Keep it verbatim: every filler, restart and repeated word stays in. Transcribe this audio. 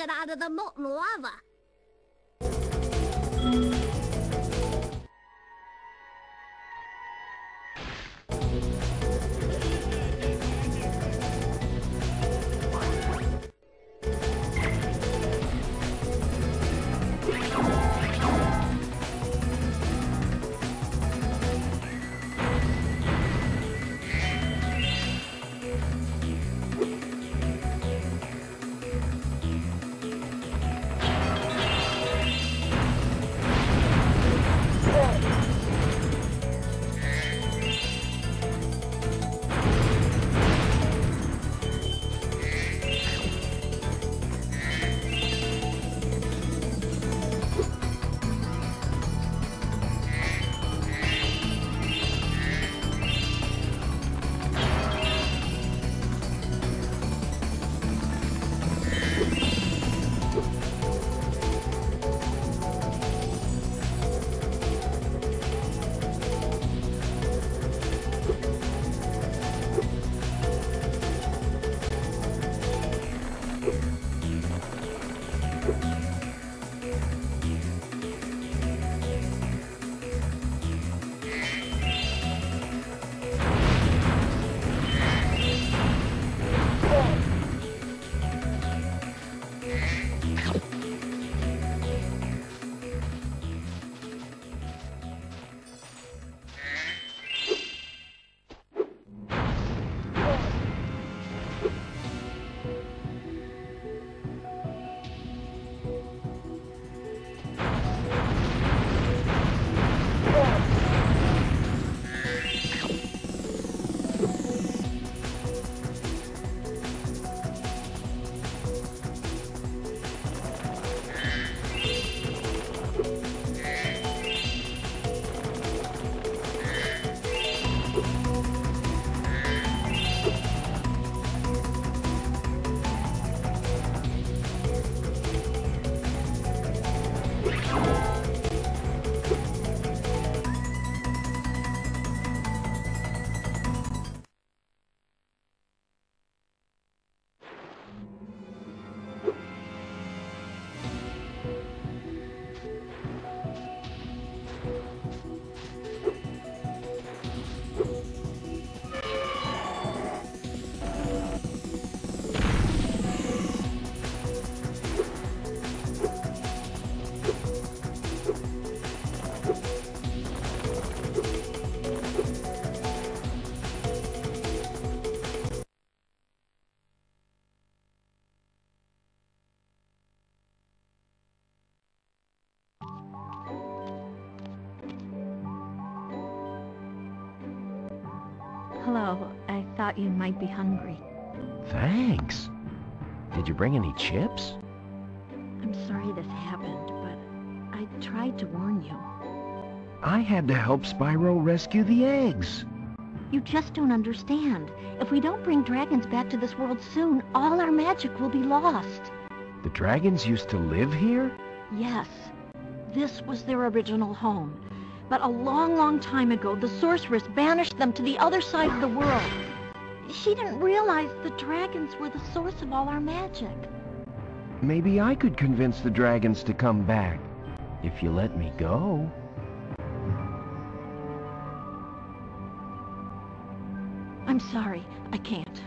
lifted out of the molten lava. Hello. I thought you might be hungry. Thanks. Did you bring any chips? I'm sorry this happened, but I tried to warn you. I had to help Spyro rescue the eggs. You just don't understand. If we don't bring dragons back to this world soon, all our magic will be lost. The dragons used to live here? Yes. This was their original home. But a long, long time ago, the sorceress banished them to the other side of the world. She didn't realize the dragons were the source of all our magic. Maybe I could convince the dragons to come back, if you let me go. I'm sorry, I can't.